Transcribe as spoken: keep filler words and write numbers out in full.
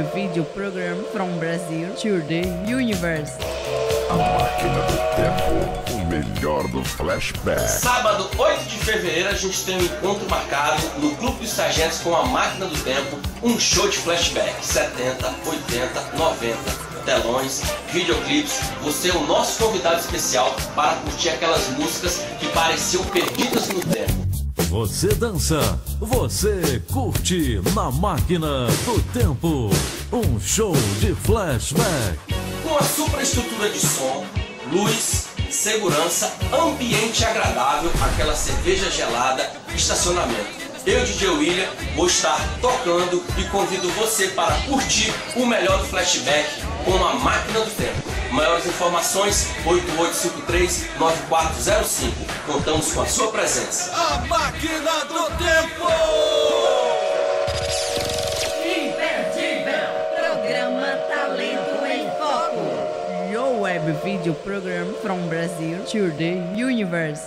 YouTube video program from Brazil to the universe. A Máquina do Tempo, o melhor do flashback. Sábado, oito de fevereiro, a gente tem um encontro marcado no Clube dos Sargentos com a Máquina do Tempo. Um show de flashback, setenta, oitenta, noventa, telões, videoclipes. Você é o nosso convidado especial para curtir aquelas músicas que pareciam perdidas no tempo. Você dança, você curte na Máquina do Tempo. Um show de flashback. Com a superestrutura de som, luz, segurança, ambiente agradável, aquela cerveja gelada, estacionamento. Eu, D J William, vou estar tocando e convido você para curtir o melhor do flashback com a Máquina do Tempo. Maiores informações, oito oito cinco três, nove quatro zero cinco. Contamos com a sua presença. A Máquina do Tempo! Web video program from Brazil to the universe.